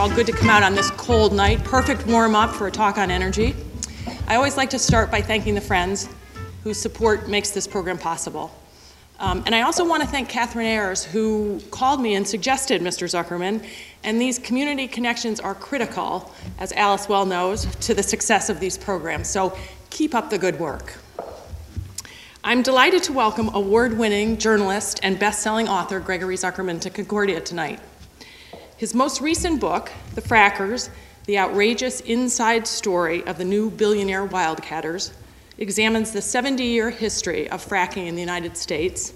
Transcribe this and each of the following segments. all good to come out on this cold night. Perfect warm-up for a talk on energy. I always like to start by thanking the friends whose support makes this program possible. And I also want to thank Catherine Ayers, who called me and suggested Mr. Zuckerman. And these community connections are critical, as Alice well knows, to the success of these programs. So keep up the good work. I'm delighted to welcome award-winning journalist and best-selling author Gregory Zuckerman to Concordia tonight. His most recent book, The Frackers, The Outrageous Inside Story of the New Billionaire Wildcatters, examines the 70-year history of fracking in the United States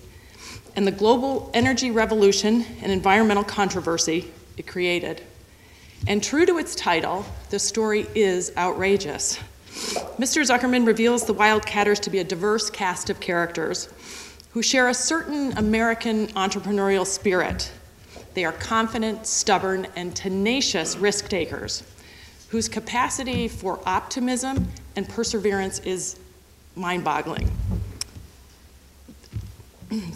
and the global energy revolution and environmental controversy it created. And true to its title, the story is outrageous. Mr. Zuckerman reveals the wildcatters to be a diverse cast of characters who share a certain American entrepreneurial spirit. They are confident, stubborn, and tenacious risk takers whose capacity for optimism and perseverance is mind-boggling.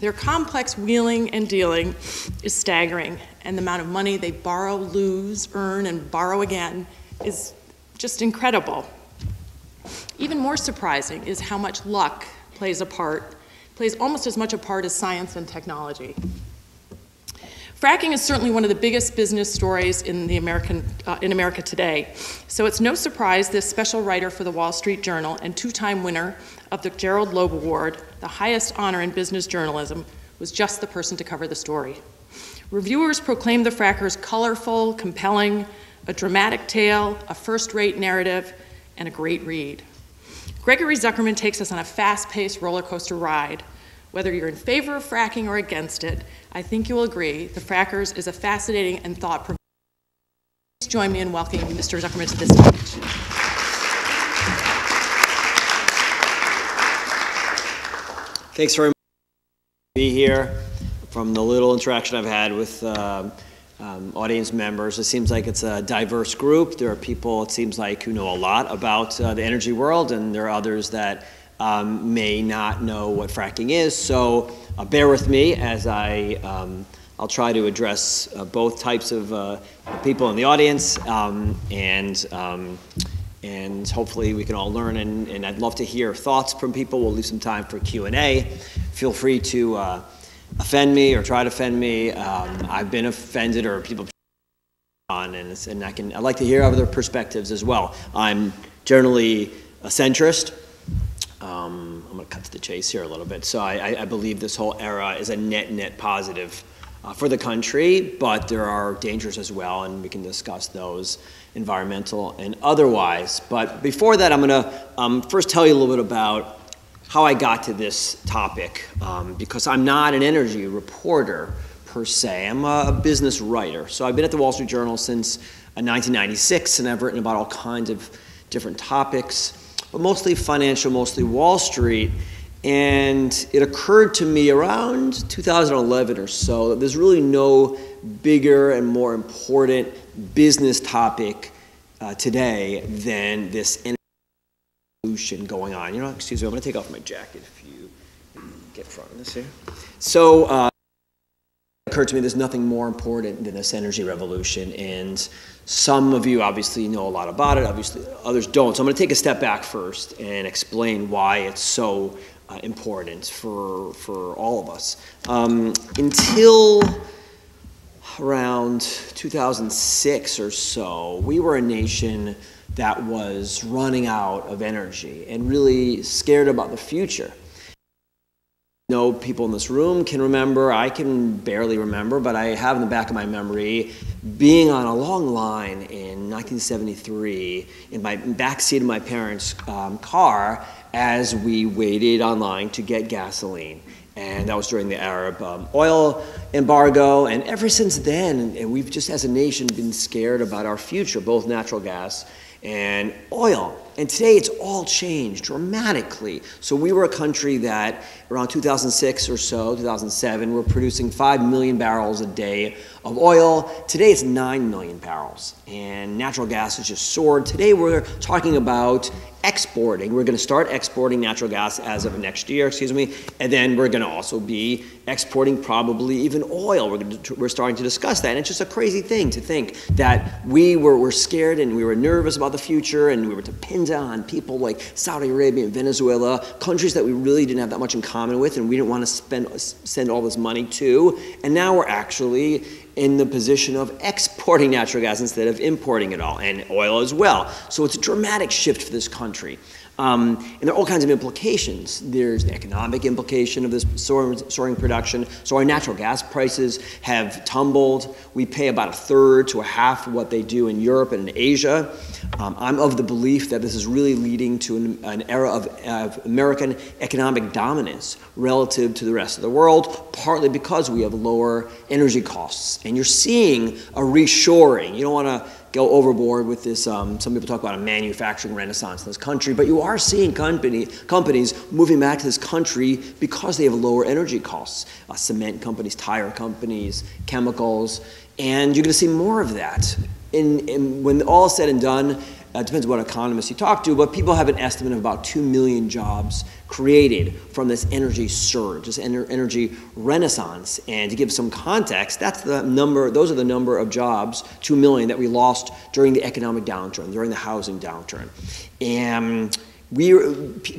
Their complex wheeling and dealing is staggering, and the amount of money they borrow, lose, earn, and borrow again is just incredible. Even more surprising is how much luck plays almost as much a part as science and technology. Fracking is certainly one of the biggest business stories in America today. So it's no surprise this special writer for the Wall Street Journal and two-time winner of the Gerald Loeb Award, the highest honor in business journalism, was just the person to cover the story. Reviewers proclaimed The Frackers colorful, compelling, a dramatic tale, a first-rate narrative, and a great read. Gregory Zuckerman takes us on a fast-paced roller coaster ride. Whether you're in favor of fracking or against it, I think you'll agree The Frackers is a fascinating and thought-provoking. Please join me in welcoming Mr. Zuckerman to this stage. Thanks very much for being here. From the little interaction I've had with audience members, it seems like it's a diverse group. There are people, it seems like, who know a lot about the energy world, and there are others that may not know what fracking is, so bear with me as I'll try to address both types of people in the audience, and hopefully we can all learn, and I'd love to hear thoughts from people. We'll leave some time for Q&A. Feel free to offend me or try to offend me. I've been offended, or people on, and I'd like to hear other perspectives as well. I'm generally a centrist. I'm going to cut to the chase here a little bit. So I believe this whole era is a net positive for the country, but there are dangers as well, and we can discuss those, environmental and otherwise. But before that, I'm going to first tell you a little bit about how I got to this topic, because I'm not an energy reporter per se. I'm a business writer. So I've been at the Wall Street Journal since 1996, and I've written about all kinds of different topics, but mostly financial, mostly Wall Street. And it occurred to me around 2011 or so that there's really no bigger and more important business topic today than this energy revolution going on. You know, excuse me, I'm going to take off my jacket if you get in front of this here. So it occurred to me there's nothing more important than this energy revolution, and some of you obviously know a lot about it, obviously others don't. So I'm going to take a step back first and explain why it's so important for all of us. Until around 2006 or so, we were a nation that was running out of energy and really scared about the future. No people in this room can remember, I can barely remember, but I have in the back of my memory being on a long line in 1973 in my backseat of my parents' car as we waited online to get gasoline. And that was during the Arab oil embargo. And ever since then, and we've just as a nation been scared about our future, both natural gas and oil. And today it's all changed dramatically. So we were a country that around 2006 or so, 2007, we're producing 5 million barrels a day of oil. Today it's 9 million barrels. And natural gas has just soared. Today we're talking about exporting. We're going to start exporting natural gas as of next year, and then we're going to also be exporting probably even oil. We're starting to discuss that, and it's just a crazy thing to think that we were scared and we were nervous about the future, and we were dependent on people like Saudi Arabia and Venezuela, countries that we really didn't have that much in common with, and we didn't want to send all this money to, and now we're actually in the position of exporting natural gas instead of importing it all, and oil as well. So it's a dramatic shift for this country. And there are all kinds of implications. There's the economic implication of this soaring production. So our natural gas prices have tumbled. We pay about 1/3 to 1/2 of what they do in Europe and in Asia. I'm of the belief that this is really leading to an era of American economic dominance relative to the rest of the world, partly because we have lower energy costs. And you're seeing a reshoring. You don't want to go overboard with this. Some people talk about a manufacturing renaissance in this country, but you are seeing companies moving back to this country because they have lower energy costs. Cement companies, tire companies, chemicals, and you're going to see more of that. When all said and done, it depends on what economists you talk to, but people have an estimate of about 2 million jobs created from this energy surge, this energy renaissance. And to give some context, that's the number, those are the number of jobs, 2 million, that we lost during the economic downturn, during the housing downturn. And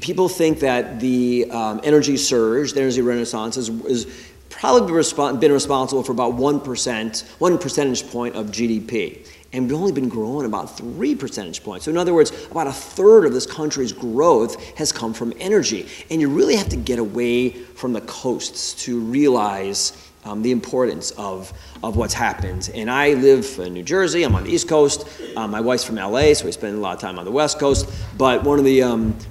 people think that the energy surge, the energy renaissance is probably been responsible for about 1%, 1 percentage point of GDP. And we've only been growing about 3 percentage points. So in other words, about 1/3 of this country's growth has come from energy. And you really have to get away from the coasts to realize the importance of what's happened. And I live in New Jersey. I'm on the East Coast. My wife's from LA, so we spend a lot of time on the West Coast. But one of the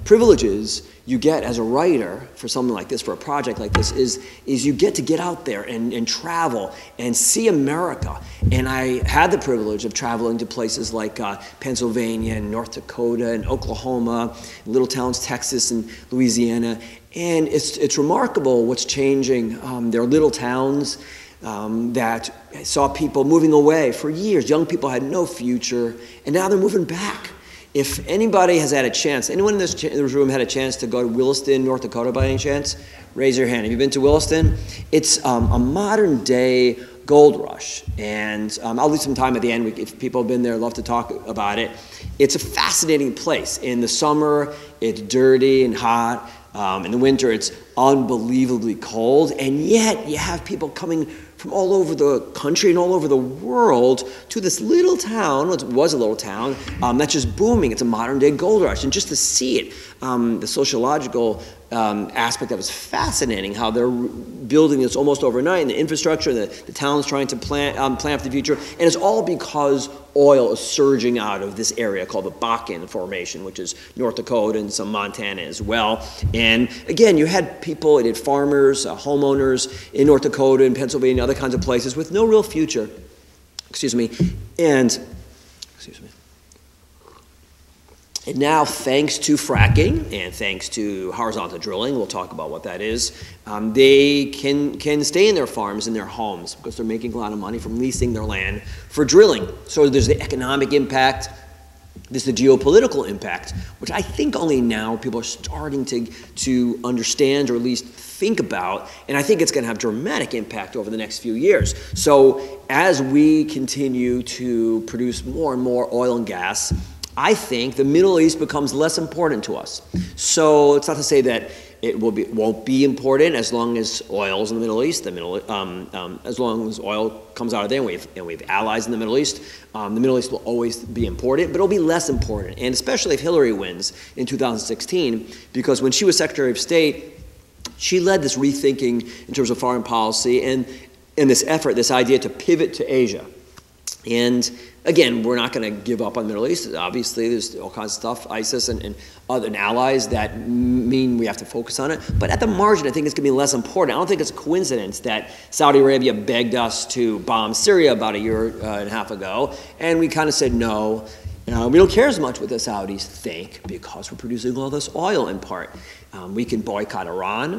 privileges you get as a writer for something like this, for a project like this, is you get to get out there and travel and see America. And I had the privilege of traveling to places like Pennsylvania and North Dakota and Oklahoma, little towns, Texas and Louisiana. And it's remarkable what's changing. There are little towns that saw people moving away for years. Young people had no future, and now they're moving back. If anybody has had a chance, anyone in this room had a chance to go to Williston, North Dakota by any chance? Raise your hand. Have you been to Williston? It's a modern day gold rush. And I'll leave some time at the end. If people have been there, I'd love to talk about it. It's a fascinating place. In the summer, it's dirty and hot. In the winter, it's unbelievably cold. And yet, you have people coming from all over the country and all over the world to this little town, it was a little town, that's just booming. It's a modern day gold rush. And just to see it, the sociological aspect of it is fascinating, how they're building this almost overnight, and the infrastructure, the town's trying to plan for the future. And it's all because oil is surging out of this area called the Bakken Formation, which is North Dakota and some Montana as well. And again, you had people, it had farmers, homeowners in North Dakota and Pennsylvania, other kinds of places with no real future. And now, thanks to fracking and thanks to horizontal drilling, we'll talk about what that is, they can stay in their farms and their homes because they're making a lot of money from leasing their land for drilling. So there's the economic impact. There's the geopolitical impact, which I think only now people are starting to understand, or at least think about, and I think it's going to have dramatic impact over the next few years. So as we continue to produce more and more oil and gas, I think the Middle East becomes less important to us. So it's not to say that it won't be important as long as oil's in the Middle East. As long as oil comes out of there, and we have allies in the Middle East, the Middle East will always be important, but it'll be less important, and especially if Hillary wins in 2016, because when she was Secretary of State, she led this rethinking in terms of foreign policy and this effort, this idea to pivot to Asia. And again, we're not going to give up on the Middle East. Obviously, there's all kinds of stuff, ISIS and other allies that mean we have to focus on it. But at the margin, I think it's going to be less important. I don't think it's a coincidence that Saudi Arabia begged us to bomb Syria about 1.5 years ago, and we kind of said no. We don't care as much what the Saudis think because we're producing all this oil in part. We can boycott Iran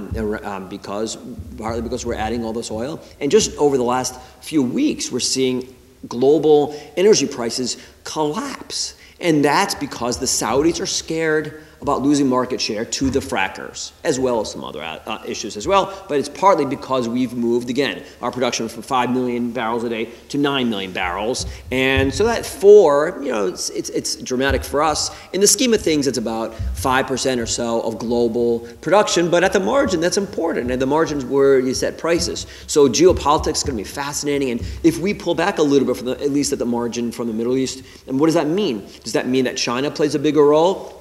partly because we're adding all this oil. And just over the last few weeks, we're seeing global energy prices collapse. And that's because the Saudis are scared about losing market share to the frackers, as well as some other issues as well. But it's partly because we've moved, again, our production from 5 million barrels a day to 9 million barrels. And so that four, you know, it's dramatic for us. In the scheme of things, it's about 5% or so of global production. But at the margin, that's important. And the margin's where you set prices. So geopolitics is going to be fascinating. And if we pull back a little bit, from the, at least at the margin, from the Middle East, and what does that mean? Does that mean that China plays a bigger role?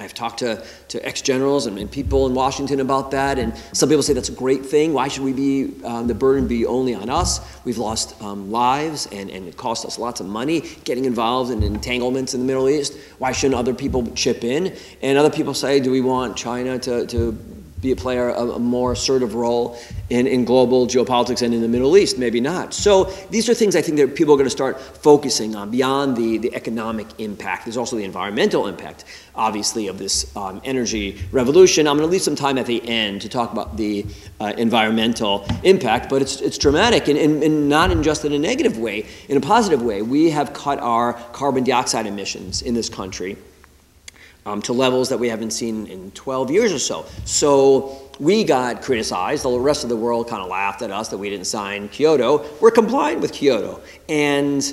I've talked to ex-generals and people in Washington about that, and some people say that's a great thing. Why should we be, the burden be only on us? We've lost lives, and it cost us lots of money getting involved in entanglements in the Middle East. Why shouldn't other people chip in? And other people say, do we want China to be a player, a more assertive role in global geopolitics and in the Middle East? Maybe not. So these are things I think that people are going to start focusing on beyond the economic impact. There's also the environmental impact, obviously, of this energy revolution. I'm going to leave some time at the end to talk about the environmental impact, but it's dramatic, and not in just in a negative way, in a positive way. We have cut our carbon dioxide emissions in this country to levels that we haven't seen in 12 years or so. So we got criticized. The rest of the world kind of laughed at us that we didn't sign Kyoto. We're compliant with Kyoto. And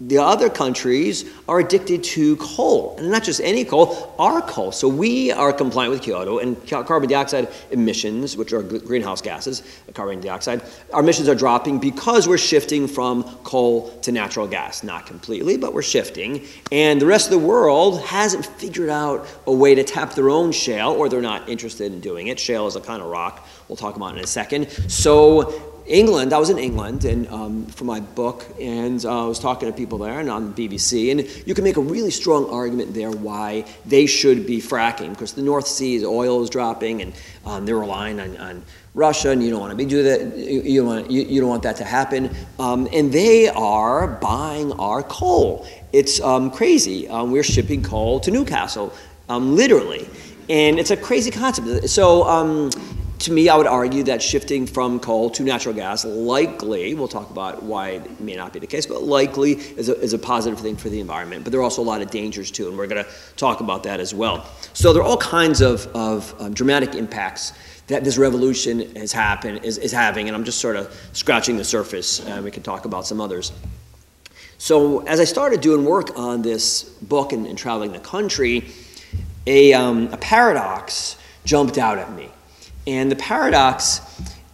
the other countries are addicted to coal, and not just any coal, our coal. So we are compliant with Kyoto, and carbon dioxide emissions, which are greenhouse gases, carbon dioxide, our emissions are dropping because we're shifting from coal to natural gas. Not completely, but we're shifting. And the rest of the world hasn't figured out a way to tap their own shale, or they're not interested in doing it. Shale is a kind of rock we'll talk about in a second. So England, I was in England and for my book, and I was talking to people there and on the BBC, and you can make a really strong argument there why they should be fracking, because the North Sea's oil is dropping, and they're relying on Russia, and you don't want to be do that. You don't want that to happen. And they are buying our coal. It's crazy. We're shipping coal to Newcastle, literally, and it's a crazy concept. So. To me, I would argue that shifting from coal to natural gas likely, we'll talk about why it may not be the case, but likely is a positive thing for the environment. But there are also a lot of dangers too, and we're going to talk about that as well. So there are all kinds of dramatic impacts that this revolution has happened, is having, and I'm just sort of scratching the surface, and we can talk about some others. So as I started doing work on this book and traveling the country, a paradox jumped out at me. And the paradox,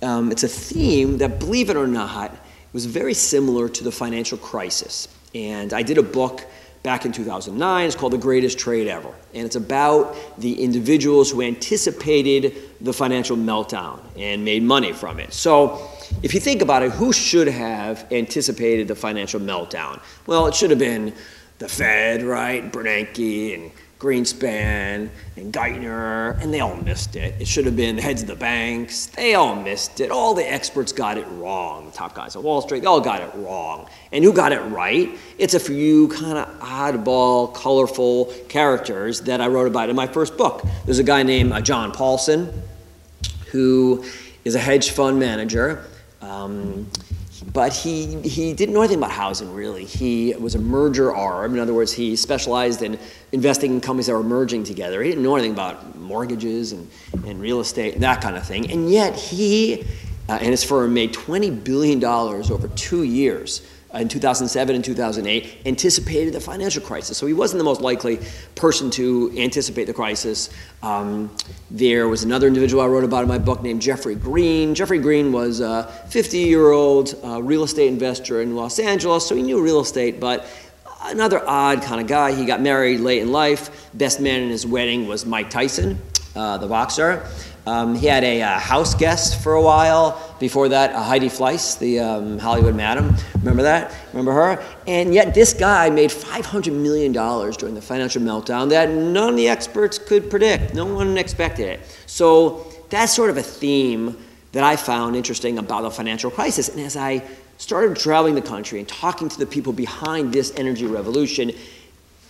it's a theme that, believe it or not, was very similar to the financial crisis. And I did a book back in 2009. It's called The Greatest Trade Ever. And it's about the individuals who anticipated the financial meltdown and made money from it. So if you think about it, who should have anticipated the financial meltdown? Well, it should have been the Fed, right? Bernanke and Greenspan and Geithner, and they all missed it. It should have been the heads of the banks. They all missed it. All the experts got it wrong. The top guys on Wall Street, they all got it wrong. And who got it right? It's a few kind of oddball, colorful characters that I wrote about in my first book. There's a guy named John Paulson, who is a hedge fund manager. But he didn't know anything about housing, really. He was a merger arb. In other words, he specialized in investing in companies that were merging together. He didn't know anything about mortgages and real estate, that kind of thing. And yet he and his firm made $20 billion over 2 years. In 2007 and 2008, anticipated the financial crisis. So he wasn't the most likely person to anticipate the crisis. There was another individual I wrote about in my book named Jeffrey Green. Jeffrey Green was a 50-year-old real estate investor in Los Angeles, so he knew real estate, but another odd kind of guy. He got married late in life. Best man in his wedding was Mike Tyson, the boxer. He had a house guest for a while. Before that, Heidi Fleiss, the Hollywood madam. Remember that? Remember her? And yet this guy made $500 million during the financial meltdown that none of the experts could predict. No one expected it. So that's sort of a theme that I found interesting about the financial crisis. And as I started traveling the country and talking to the people behind this energy revolution,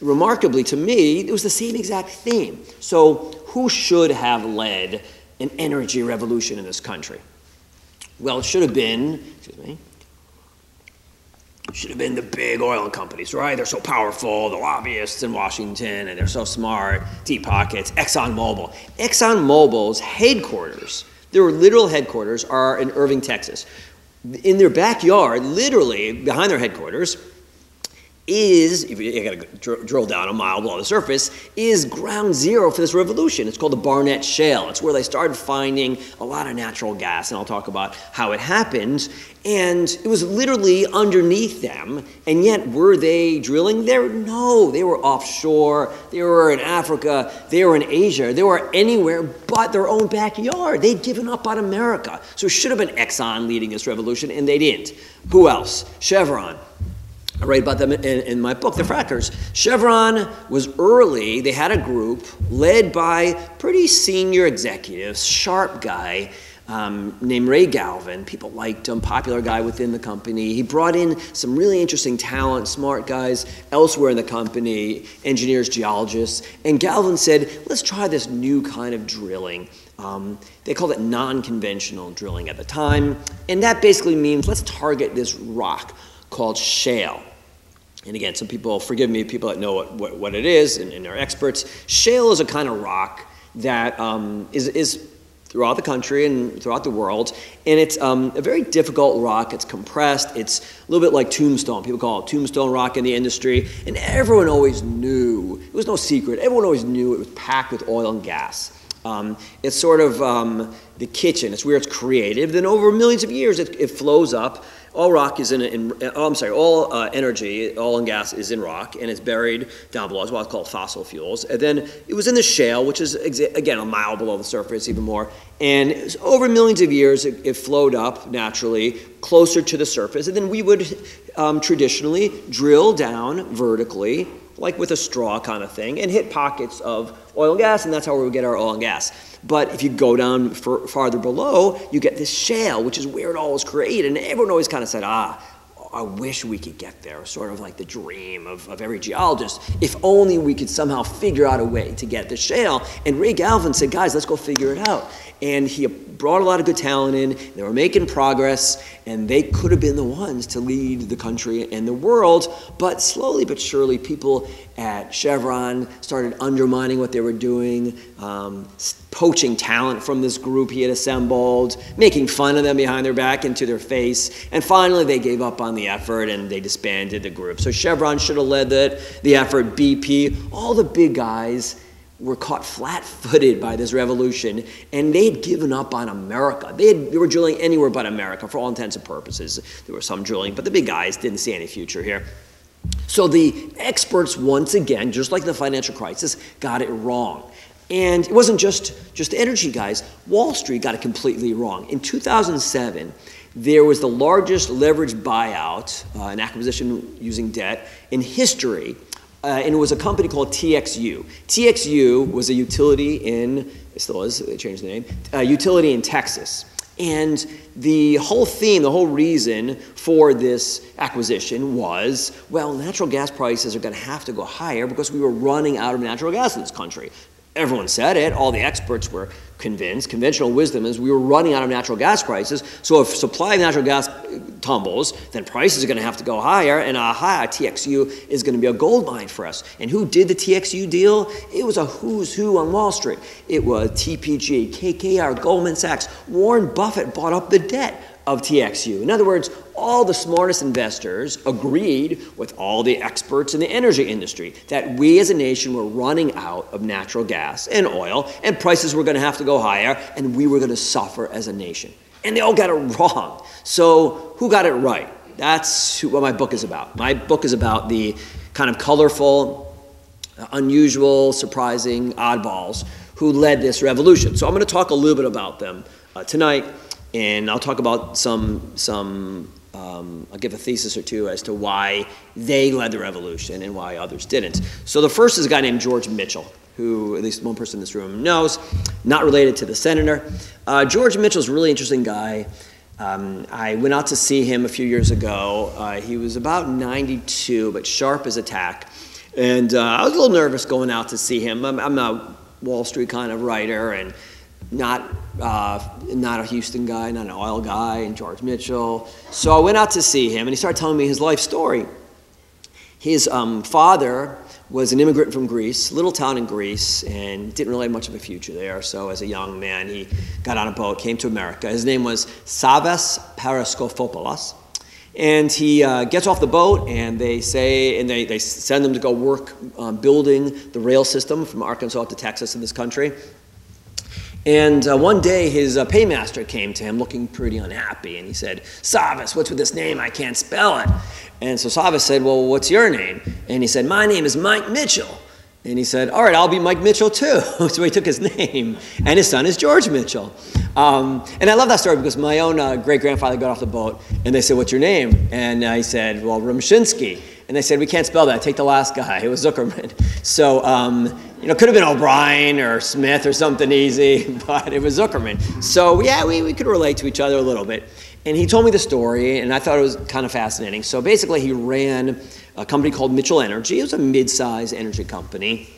remarkably to me, it was the same exact theme. So who should have led an energy revolution in this country? Well, it should have been, excuse me, should have been the big oil companies, right? They're so powerful, the lobbyists in Washington, and they're so smart, deep pockets. ExxonMobil. ExxonMobil's headquarters, their literal headquarters, are in Irving, Texas. In their backyard, literally behind their headquarters, is, if you gotta drill down a mile below the surface, is ground zero for this revolution. It's called the Barnett Shale. It's where they started finding a lot of natural gas, and I'll talk about how it happened. And it was literally underneath them, and yet were they drilling there? No, they were offshore, they were in Africa, they were in Asia, they were anywhere but their own backyard. They'd given up on America. So it should have been Exxon leading this revolution, and they didn't. Who else? Chevron. I write about them in my book, The Frackers. Chevron was early. They had a group led by pretty senior executives, sharp guy named Ray Galvin. People liked him, popular guy within the company. He brought in some really interesting talent, smart guys elsewhere in the company, engineers, geologists. And Galvin said, let's try this new kind of drilling. They called it non-conventional drilling at the time. And that basically means let's target this rock called shale. And again, some people, forgive me, people that know what it is and are experts, shale is a kind of rock that is throughout the country and throughout the world, and it's a very difficult rock. It's compressed. It's a little bit like tombstone. People call it tombstone rock in the industry, and everyone always knew. It was no secret. Everyone always knew it was packed with oil and gas. It's sort of the kitchen. It's where it's creative. Then over millions of years, it flows up. All rock is all energy, oil and gas is in rock, and it's buried down below. It's what's called fossil fuels. And then it was in the shale, which is, again, a mile below the surface, even more. And it was over millions of years, it flowed up naturally closer to the surface. And then we would traditionally drill down vertically, like with a straw kind of thing, and hit pockets of oil and gas, and that's how we would get our oil and gas. But if you go down farther below, you get this shale, which is where it all was created. And everyone always kind of said, I wish we could get there, sort of like the dream of every geologist. If only we could somehow figure out a way to get the shale. And Ray Galvin said, guys, let's go figure it out. And he brought a lot of good talent in. They were making progress, and they could have been the ones to lead the country and the world. But slowly but surely, people at Chevron started undermining what they were doing, poaching talent from this group he had assembled, making fun of them behind their back and to their face. And finally, they gave up on the effort, and they disbanded the group. So Chevron should have led the effort, BP, all the big guys were caught flat-footed by this revolution, and they had given up on America. They were drilling anywhere but America for all intents and purposes. There were some drilling, but the big guys didn't see any future here. So the experts, once again, just like the financial crisis, got it wrong. And it wasn't just the energy guys. Wall Street got it completely wrong. In 2007, there was the largest leveraged buyout, an acquisition using debt, in history. And it was a company called TXU. TXU was a utility in, it still is, they changed the name, utility in Texas. And the whole theme, the whole reason for this acquisition was, well, natural gas prices are going to have to go higher because we were running out of natural gas in this country. Everyone said it. All the experts were convinced. Conventional wisdom is we were running out of natural gas prices. So if supply of natural gas tumbles, then prices are going to have to go higher. And aha, TXU is going to be a gold mine for us. And who did the TXU deal? It was a who's who on Wall Street. It was TPG, KKR, Goldman Sachs. Warren Buffett bought up the debt of TXU. In other words, all the smartest investors agreed with all the experts in the energy industry that we as a nation were running out of natural gas and oil, and prices were going to have to go higher, and we were going to suffer as a nation. And they all got it wrong. So who got it right? That's what my book is about. My book is about the kind of colorful, unusual, surprising oddballs who led this revolution. So I'm going to talk a little bit about them tonight. And I'll talk about I'll give a thesis or two as to why they led the revolution and why others didn't. So the first is a guy named George Mitchell, who at least one person in this room knows, not related to the senator. George Mitchell's a really interesting guy. I went out to see him a few years ago. He was about 92, but sharp as a tack. And I was a little nervous going out to see him. I'm a Wall Street kind of writer, and not a Houston guy, not an oil guy, and George Mitchell. So I went out to see him, and he started telling me his life story. His father was an immigrant from Greece, little town in Greece, and didn't really have much of a future there. So as a young man, he got on a boat, came to America. His name was Savas Paraskofopoulos. And he gets off the boat, and they send him to go work building the rail system from Arkansas to Texas in this country. And one day, his paymaster came to him looking pretty unhappy, and he said, Savas, what's with this name? I can't spell it. And so Savas said, well, what's your name? And he said, my name is Mike Mitchell. And he said, all right, I'll be Mike Mitchell, too. So he took his name, and his son is George Mitchell. And I love that story because my own great-grandfather got off the boat, and they said, what's your name? And he said, well, Rumshinsky. And they said, we can't spell that. Take the last guy. It was Zuckerman. So, you know, could have been O'Brien or Smith or something easy, but it was Zuckerman. So, yeah, we could relate to each other a little bit. And he told me the story, and I thought it was kind of fascinating. So basically, he ran a company called Mitchell Energy. It was a mid-sized energy company.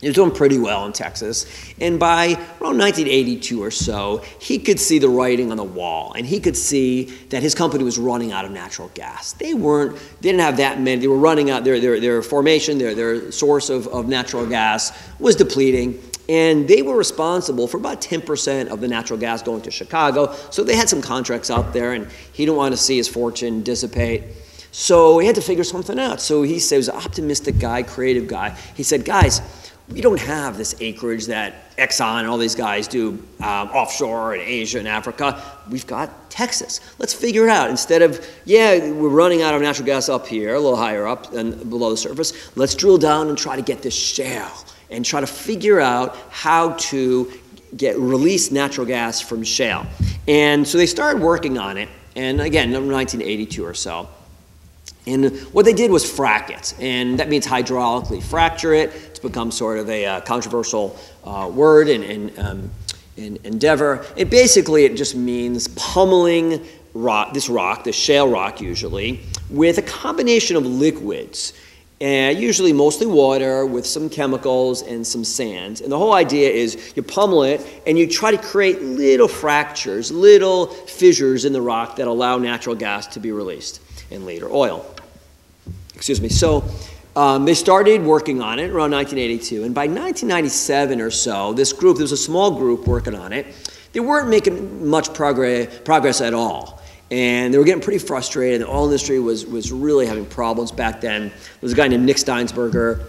He was doing pretty well in Texas. And by around 1982 or so, he could see the writing on the wall. And he could see that his company was running out of natural gas. They didn't have that many. They were running out. Their formation, their source of natural gas was depleting. And they were responsible for about 10% of the natural gas going to Chicago. So they had some contracts out there. And he didn't want to see his fortune dissipate. So he had to figure something out. So he said, he was an optimistic guy, creative guy. He said, guys, we don't have this acreage that Exxon and all these guys do offshore in Asia and Africa. We've got Texas. Let's figure it out. Instead of, yeah, we're running out of natural gas up here, a little higher up and below the surface, let's drill down and try to get this shale and try to figure out how to release natural gas from shale. And so they started working on it, and again, 1982 or so. And what they did was frack it, and that means hydraulically fracture it. It's become sort of a controversial word and endeavor. And basically, it just means pummeling this rock, this shale rock usually, with a combination of liquids, usually mostly water with some chemicals and some sands. And the whole idea is you pummel it, and you try to create little fractures, little fissures in the rock that allow natural gas to be released, and later oil. Excuse me. So they started working on it around 1982. And by 1997 or so, this group, there was a small group working on it. They weren't making much progress at all. And they were getting pretty frustrated. The oil industry was really having problems back then. There was a guy named Nick Steinsberger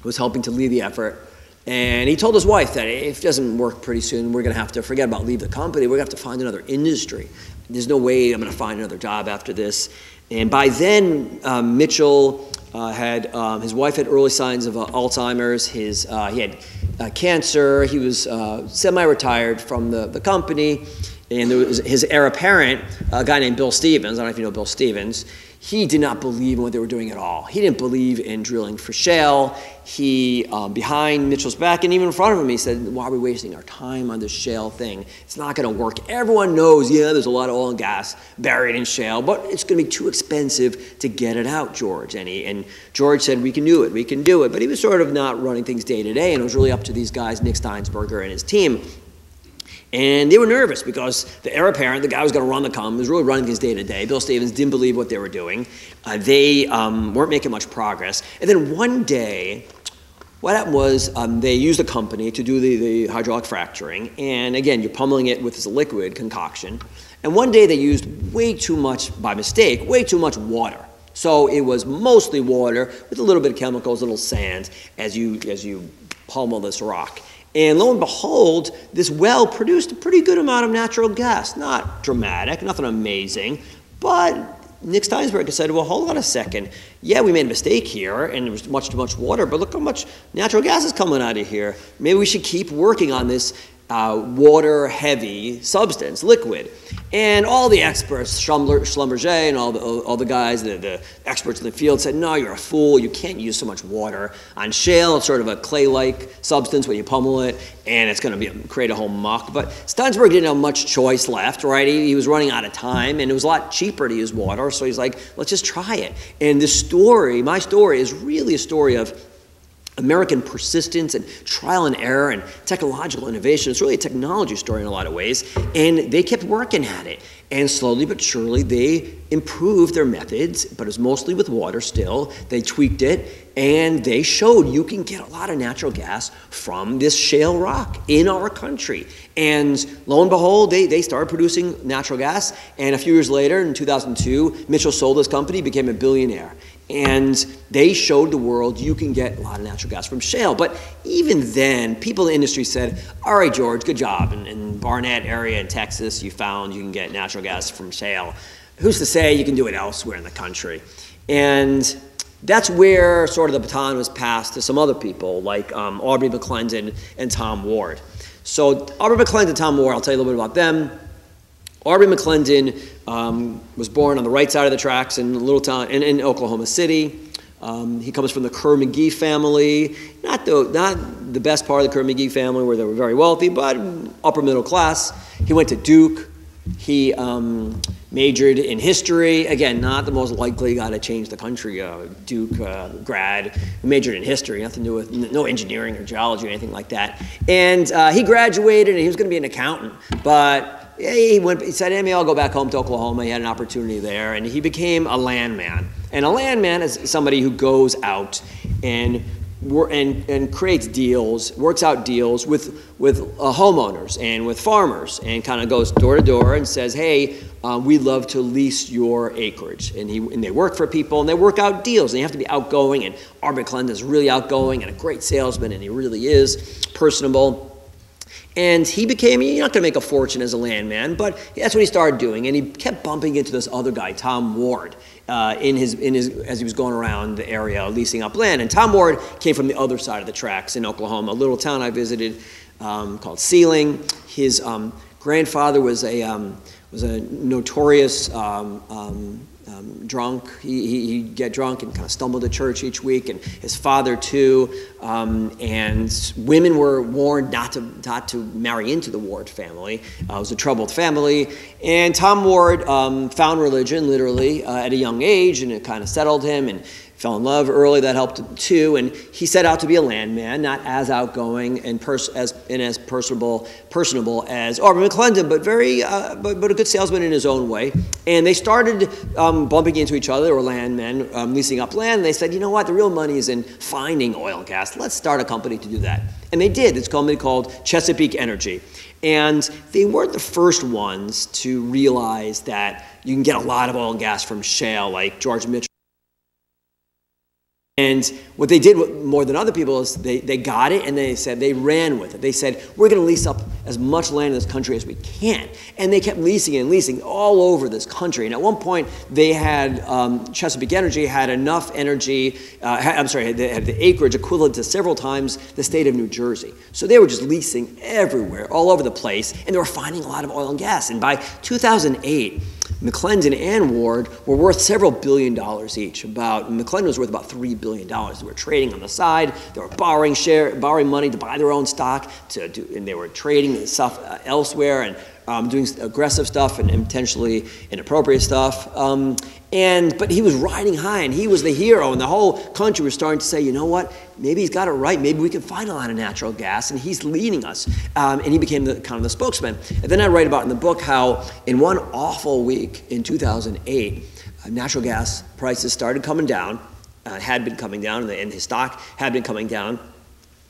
who was helping to lead the effort. And he told his wife that if it doesn't work pretty soon, we're going to have to forget about leave the company. We're going to have to find another industry. There's no way I'm going to find another job after this. And by then, Mitchell had, his wife had early signs of Alzheimer's. He had cancer. He was semi-retired from the company. And there was his heir apparent, a guy named Bill Stevens. I don't know if you know Bill Stevens. He did not believe in what they were doing at all. He didn't believe in drilling for shale. He, behind Mitchell's back and even in front of him, he said, why are we wasting our time on this shale thing? It's not going to work. Everyone knows, yeah, there's a lot of oil and gas buried in shale, but it's going to be too expensive to get it out, George. And George said, we can do it, we can do it. But he was sort of not running things day to day, and it was really up to these guys, Nick Steinsberger and his team. And they were nervous because the heir apparent, the guy who was going to run the company, was really running his day-to-day. Bill Stevens didn't believe what they were doing. They weren't making much progress. And then one day, what happened was they used a company to do the hydraulic fracturing. And again, you're pummeling it with this liquid concoction. And one day they used way too much, by mistake, way too much water. So it was mostly water with a little bit of chemicals, a little sand, as you pummel this rock. And lo and behold, this well produced a pretty good amount of natural gas. Not dramatic, nothing amazing, but Nick Steinsberger said, well, hold on a second. Yeah, we made a mistake here, and there was much too much water, but look how much natural gas is coming out of here. Maybe we should keep working on this water-heavy substance, liquid. And all the experts, Schlumberger and all the guys, the experts in the field said, no, you're a fool. You can't use so much water on shale. It's sort of a clay-like substance when you pummel it, and it's going to create a whole muck. But Steinsberger didn't have much choice left, right? He was running out of time, and it was a lot cheaper to use water. So he's like, let's just try it. And this story, my story, is really a story of American persistence and trial and error and technological innovation. It's really a technology story in a lot of ways, and they kept working at it. And slowly but surely, they improved their methods, but it was mostly with water still. They tweaked it, and they showed you can get a lot of natural gas from this shale rock in our country. And lo and behold, they started producing natural gas. And a few years later, in 2002, Mitchell sold his company, became a billionaire. And they showed the world you can get a lot of natural gas from shale. But even then, people in the industry said, all right, George, good job. In Barnett area in Texas, you found you can get natural gas from shale. Who's to say you can do it elsewhere in the country? And that's where sort of the baton was passed to some other people, like Aubrey McClendon and Tom Ward. So Aubrey McClendon and Tom Ward, I'll tell you a little bit about them. Aubrey McClendon was born on the right side of the tracks in a little town in Oklahoma City. He comes from the Kerr-McGee family, not the best part of the Kerr-McGee family where they were very wealthy, but upper middle class. He went to Duke. He majored in history. Again, not the most likely guy to change the country, Duke grad, majored in history, nothing to do with, no engineering or geology or anything like that. And he graduated and he was gonna be an accountant, but he said, hey, I'll go back home to Oklahoma. He had an opportunity there, and he became a landman. And a landman is somebody who goes out and creates deals, works out deals with homeowners and with farmers, and kind of goes door to door and says, hey, we'd love to lease your acreage. And they work for people, and they work out deals, and you have to be outgoing, and Aubrey McClendon is really outgoing and a great salesman, and he really is personable. And he became, you're not going to make a fortune as a landman, but that's what he started doing. And he kept bumping into this other guy, Tom Ward, as he was going around the area leasing up land. And Tom Ward came from the other side of the tracks in Oklahoma, a little town I visited called Sealing. His grandfather was a notorious drunk. He'd get drunk and kind of stumble to church each week, and his father too. And women were warned not to marry into the Ward family. It was a troubled family. And Tom Ward found religion literally at a young age, and it kind of settled him and fell in love early. That helped him too. And he set out to be a landman, not as outgoing and personable as Aubrey McClendon, but a good salesman in his own way. And they started bumping into each other. They were landmen leasing up land. And they said, you know what? The real money is in finding oil and gas. Let's start a company to do that. And they did. It's a company called Chesapeake Energy. And they weren't the first ones to realize that you can get a lot of oil and gas from shale, like George Mitchell. And what they did more than other people is they got it, and they ran with it. They said, we're going to lease up as much land in this country as we can. And they kept leasing and leasing all over this country. And at one point, they had, Chesapeake Energy had enough energy, they had the acreage equivalent to several times the state of New Jersey. So they were just leasing everywhere, all over the place, and they were finding a lot of oil and gas. And by 2008, McClendon and Ward were worth several billion dollars each. McClendon was worth about $3 billion. They were trading on the side. They were borrowing money to buy their own stock, and they were trading stuff elsewhere and doing aggressive stuff and potentially inappropriate stuff. But he was riding high, and he was the hero, and the whole country was starting to say, you know what, maybe he's got it right, maybe we can find a lot of natural gas, and he's leading us. And he became kind of the spokesman. And then I write about in the book how in one awful week in 2008, natural gas prices started coming down, had been coming down, and his stock had been coming down.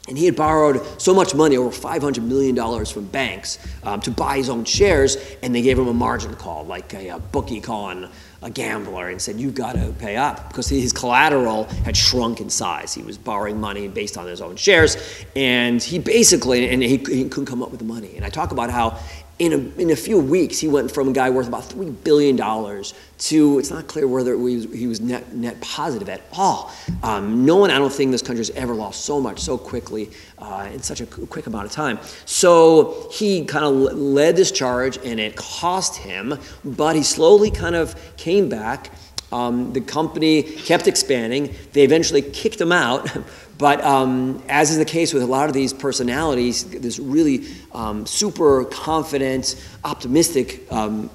And he had borrowed so much money, over $500 million from banks, to buy his own shares, and they gave him a margin call, like a bookie calling a gambler, and said, you've got to pay up, because his collateral had shrunk in size. He was borrowing money based on his own shares, and he basically, he couldn't come up with the money. And I talk about how in a few weeks, he went from a guy worth about $3 billion to, it's not clear whether he was net positive at all. No one, I don't think this country has ever lost so much so quickly in such a quick amount of time. So he kind of led this charge, and it cost him, but he slowly kind of came back. The company kept expanding. They eventually kicked him out. But as is the case with a lot of these personalities, this really super confident, optimistic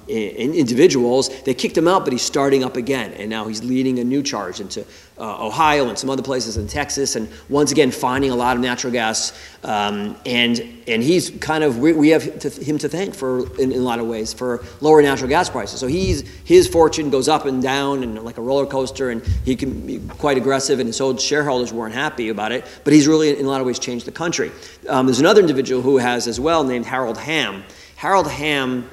individuals, they kicked him out, but he's starting up again. And now he's leading a new charge into Ohio and some other places in Texas, and once again finding a lot of natural gas. And he's kind of, we have him to thank for, in a lot of ways, for lower natural gas prices. So his fortune goes up and down and like a roller coaster, and he can be quite aggressive, and his old shareholders weren't happy about it, but he's really, in a lot of ways, changed the country. There's another individual who has as well, named Harold Hamm. Harold Hamm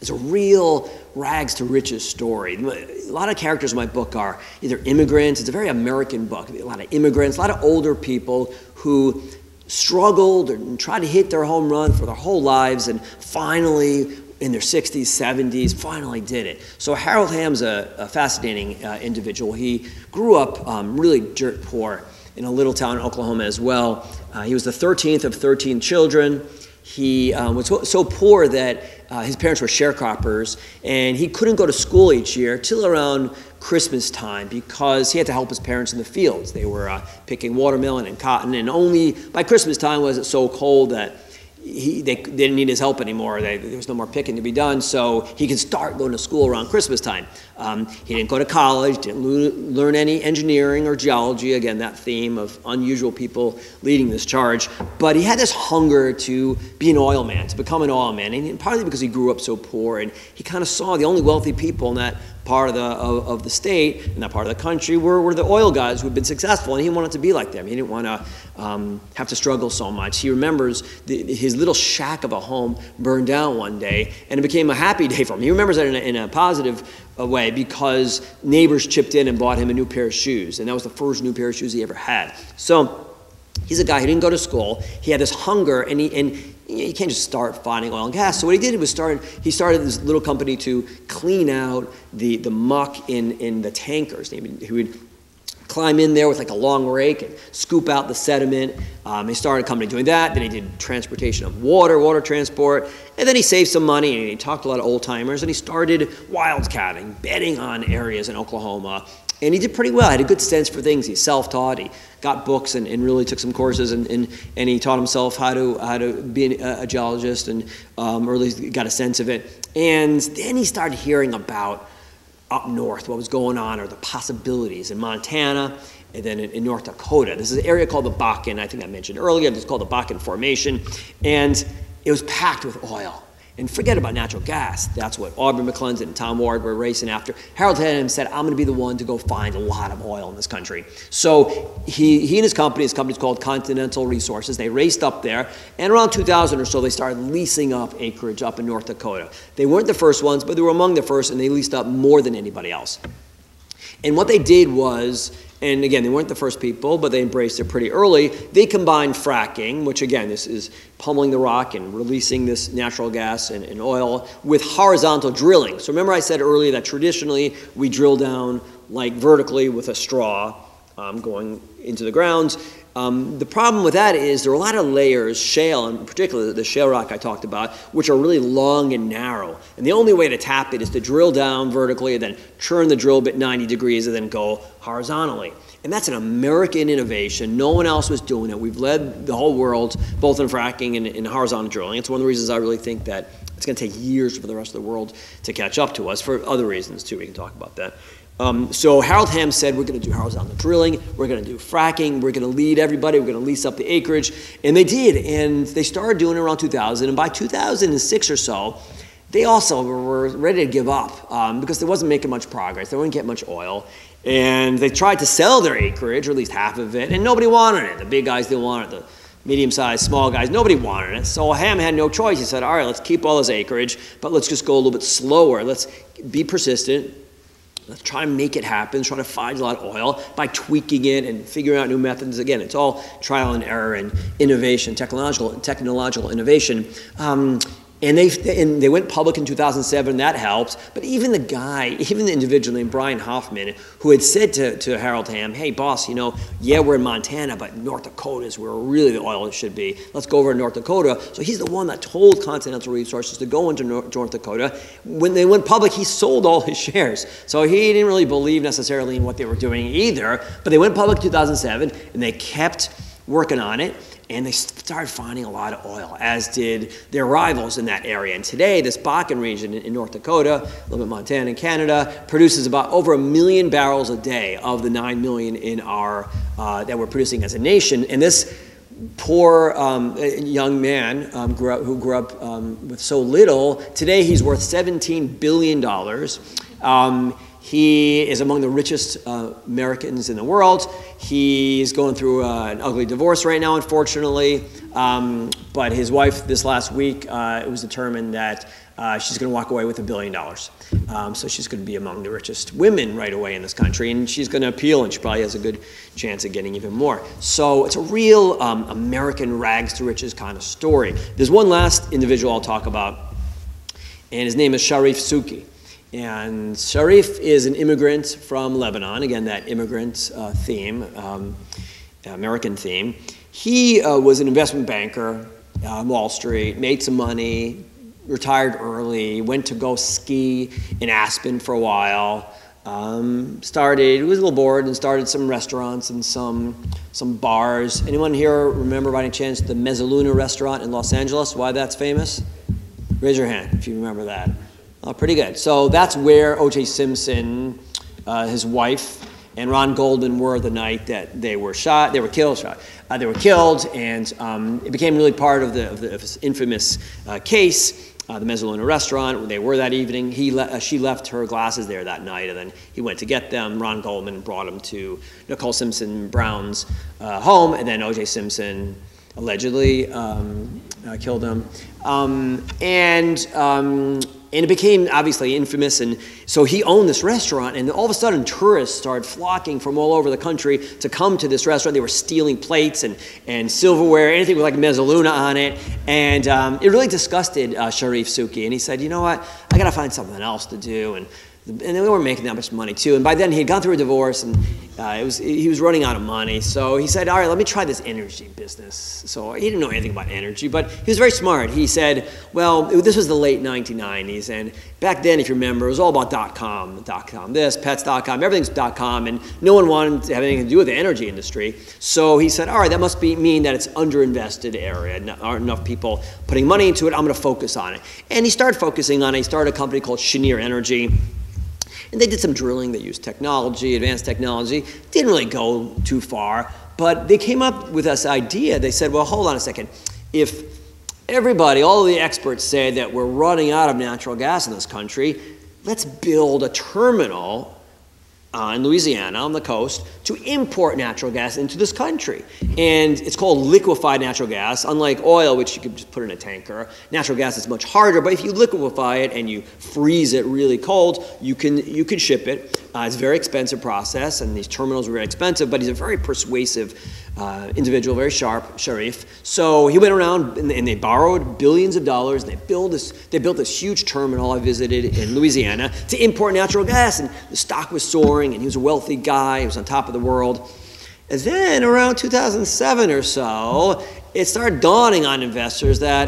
is a real rags to riches story. A lot of characters in my book are either immigrants, it's a very American book, a lot of immigrants, a lot of older people who struggled and tried to hit their home run for their whole lives, and finally, in their 60s, 70s, finally did it. So Harold Hamm's a fascinating individual. He grew up really dirt poor in a little town in Oklahoma as well. He was the 13th of 13 children. He was so poor that his parents were sharecroppers, and he couldn't go to school each year till around Christmas time because he had to help his parents in the fields. They were picking watermelon and cotton, and only by Christmas time was it so cold that they didn't need his help anymore. There was no more picking to be done, so he could start going to school around Christmas time. He didn't go to college, didn't learn any engineering or geology, again, that theme of unusual people leading this charge. But he had this hunger to be an oil man, to become an oil man, and partly because he grew up so poor, and he kind of saw the only wealthy people in that part of the state, in that part of the country, were the oil guys who had been successful, and he wanted to be like them. He didn't want to have to struggle so much. He remembers his little shack of a home burned down one day, and it became a happy day for him. He remembers that in a positive way because neighbors chipped in and bought him a new pair of shoes, and that was the first new pair of shoes he ever had. So he's a guy who didn't go to school. He had this hunger, and you can't just start finding oil and gas. So what he did was he started this little company to clean out the muck in the tankers. He would climb in there with like a long rake and scoop out the sediment. He started a company doing that. Then he did transportation of water transport. And then he saved some money, and he talked to a lot of old timers, and he started wildcatting, betting on areas in Oklahoma. And he did pretty well. He had a good sense for things. He self-taught. He got books and really took some courses, and he taught himself how to be a geologist, and or at least got a sense of it. And then he started hearing about up north what was going on, or the possibilities in Montana, and then in North Dakota. This is an area called the Bakken. I think I mentioned earlier. It's called the Bakken Formation, and it was packed with oil. And forget about natural gas. That's what Aubrey McClendon and Tom Ward were racing after. Harold Hamm said, I'm going to be the one to go find a lot of oil in this country. So he and his company's called Continental Resources. They raced up there, and around 2000 or so, they started leasing up acreage up in North Dakota. They weren't the first ones, but they were among the first, and they leased up more than anybody else. And what they did was, and again, they weren't the first people, but they embraced it pretty early. They combined fracking, which again, this is pummeling the rock and releasing this natural gas and oil, with horizontal drilling. So remember I said earlier that traditionally we drill down like vertically with a straw going into the ground. The problem with that is there are a lot of layers, shale, in particular the shale rock I talked about, which are really long and narrow. And the only way to tap it is to drill down vertically and then turn the drill bit 90 degrees and then go horizontally. And that's an American innovation. No one else was doing it. We've led the whole world, both in fracking and in horizontal drilling. It's one of the reasons I really think that it's going to take years for the rest of the world to catch up to us, for other reasons too. We can talk about that. So Harold Hamm said, we're going to do horizontal drilling, we're going to do fracking, we're going to lead everybody, we're going to lease up the acreage. And they did, and they started doing it around 2000. And by 2006 or so, they also were ready to give up because they wasn't making much progress. They wouldn't get much oil. And they tried to sell their acreage, or at least half of it, and nobody wanted it. The big guys didn't want it. The medium-sized, small guys, nobody wanted it. So Hamm had no choice. He said, all right, let's keep all this acreage, but let's just go a little bit slower. Let's be persistent. Let's try to make it happen, try to find a lot of oil by tweaking it and figuring out new methods. Again, it's all trial and error and innovation, technological innovation. And they went public in 2007, that helps. But even the guy, even the individual named Brian Hoffman, who had said to Harold Hamm, hey, boss, you know, yeah, we're in Montana, but North Dakota is where really the oil should be. Let's go over to North Dakota. So he's the one that told Continental Resources to go into North Dakota. When they went public, he sold all his shares. So he didn't really believe necessarily in what they were doing either. But they went public in 2007, and they kept working on it. And they started finding a lot of oil, as did their rivals in that area. And today, this Bakken region in North Dakota, a little bit Montana and Canada, produces about over 1 million barrels a day of the 9 million in our that we're producing as a nation. And this poor young man who grew up with so little, today he's worth $17 billion. He is among the richest Americans in the world. He's going through an ugly divorce right now, unfortunately. But his wife this last week, it was determined that she's going to walk away with $1 billion. So she's going to be among the richest women right away in this country. And she's going to appeal, and she probably has a good chance of getting even more. So it's a real American rags to riches kind of story. There's one last individual I'll talk about, and his name is Sharif Suki. And Sharif is an immigrant from Lebanon, again, that immigrant theme, American theme. He was an investment banker on Wall Street, made some money, retired early, went to go ski in Aspen for a while, was a little bored and started some restaurants and some bars. Anyone here remember by any chance the Mezzaluna restaurant in Los Angeles, why that's famous? Raise your hand if you remember that. Oh, pretty good. So that's where O.J. Simpson, his wife, and Ron Goldman were the night that they were shot. They were killed. They were killed, and it became really part of this infamous case. The Mezzaluna restaurant. They were that evening. She left her glasses there that night, and then he went to get them. Ron Goldman brought them to Nicole Simpson Brown's home, and then O.J. Simpson allegedly killed him. And it became obviously infamous, and so he owned this restaurant, and all of a sudden tourists started flocking from all over the country to come to this restaurant. They were stealing plates and silverware, anything with like Mezzaluna on it, and it really disgusted Sharif Suki, and he said, you know what, I gotta find something else to do, and they weren't making that much money too, and by then he had gone through a divorce, and he was running out of money, so he said, all right, let me try this energy business. So he didn't know anything about energy, but he was very smart. He said, well, this was the late 1990s, and back then, if you remember, it was all about dot-com this, pets.com, everything's .com, and no one wanted to have anything to do with the energy industry. So he said, all right, that must mean that it's underinvested area, not, aren't enough people putting money into it, I'm gonna focus on it. And he started focusing on it. He started a company called Cheniere Energy. And they did some drilling, they used technology, advanced technology, didn't really go too far, but they came up with this idea. They said, well, hold on a second. If everybody, all the experts say that we're running out of natural gas in this country, let's build a terminal in Louisiana on the coast to import natural gas into this country. And it's called liquefied natural gas. Unlike oil, which you could just put in a tanker, natural gas is much harder, but if you liquefy it and you freeze it really cold, you can ship it. It's a very expensive process, and these terminals were very expensive, but he's a very persuasive individual, very sharp, Sharif. So he went around, and they borrowed billions of dollars, and they built this huge terminal I visited in Louisiana to import natural gas, and the stock was soaring, and he was a wealthy guy, he was on top of the world. And then around 2007 or so, it started dawning on investors that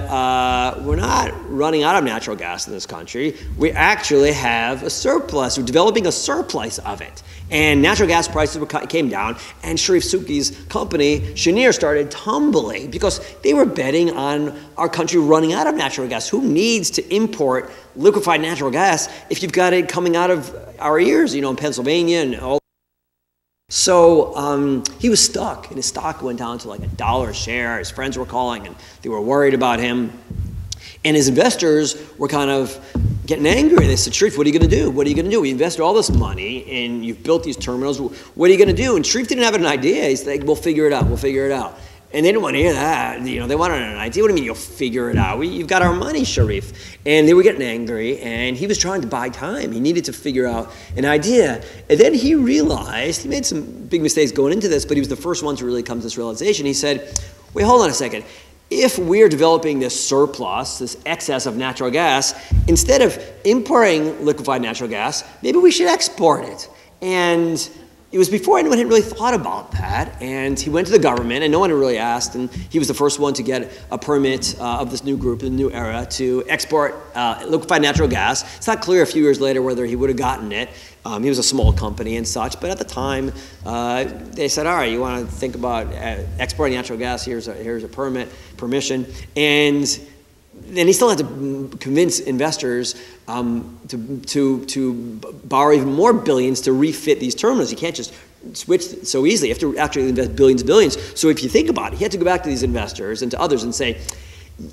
we're not running out of natural gas in this country. We actually have a surplus. We're developing a surplus of it. And natural gas prices came down, and Sharif Suki's company, Cheniere, started tumbling because they were betting on our country running out of natural gas. Who needs to import liquefied natural gas if you've got it coming out of our ears, you know, in Pennsylvania and all? So he was stuck, and his stock went down to like $1 a share. His friends were calling, and they were worried about him. And his investors were kind of getting angry. They said, Sharif, what are you going to do? What are you going to do? We invested all this money, and you've built these terminals. What are you going to do? And Sharif didn't have an idea. He's like, we'll figure it out. We'll figure it out. And they didn't want to hear that. You know, they wanted an idea. What do you mean you'll figure it out? You've got our money, Sharif. And they were getting angry, and he was trying to buy time. He needed to figure out an idea. And then he realized, he made some big mistakes going into this, but he was the first one to really come to this realization. He said, wait, hold on a second. if we're developing this surplus, this excess of natural gas, instead of importing liquefied natural gas, maybe we should export it. And it was before anyone had really thought about that. And he went to the government, and no one had really asked. And he was the first one to get a permit of this new group, the new era, to export liquefied natural gas. It's not clear a few years later whether he would have gotten it. He was a small company and such, but at the time, they said, all right, you want to think about exporting natural gas, here's a permission. And then he still had to convince investors to borrow even more billions to refit these terminals. You can't just switch so easily. You have to actually invest billions. So if you think about it, he had to go back to these investors and to others and say,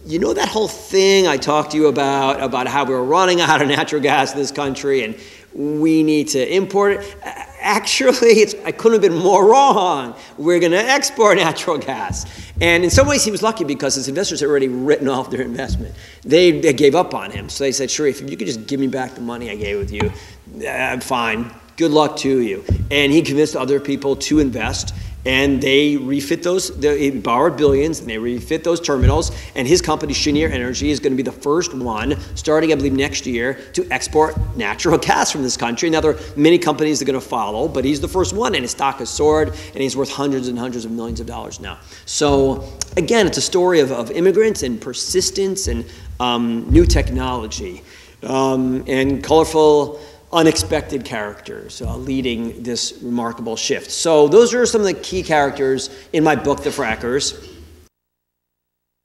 you know that whole thing I talked to you about how we were running out of natural gas in this country and we need to import it. Actually, I couldn't have been more wrong. We're going to export natural gas. And in some ways, he was lucky because his investors had already written off their investment. They gave up on him. So they said, Sharif, if you could just give me back the money I gave with you, I'm fine. Good luck to you. And he convinced other people to invest. And they refit those, they borrowed billions, and they refit those terminals. And his company, Cheniere Energy, is going to be the first one, starting, I believe, next year, to export natural gas from this country. Now, there are many companies that are going to follow, but he's the first one, and his stock has soared, and he's worth hundreds and hundreds of millions of dollars now. So, again, it's a story of immigrants and persistence and new technology and colorful, unexpected characters leading this remarkable shift. So those are some of the key characters in my book, The Frackers.